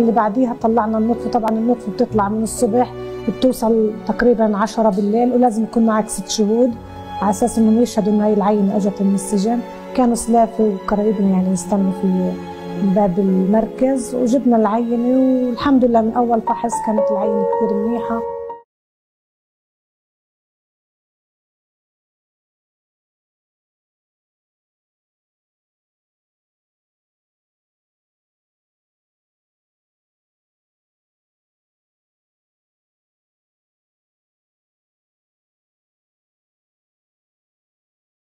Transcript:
اللي بعديها طلعنا النطف. طبعا النطف بتطلع من الصبح بتوصل تقريبا 10 بالليل، ولازم يكون معك 6 شهود على اساس انهم يشهدوا ان هي العينه اجت من السجن. كانوا سلافي وقرايبنا يعني يستنوا في باب المركز، وجبنا العينه والحمد لله من اول فحص كانت العينه كثير منيحه.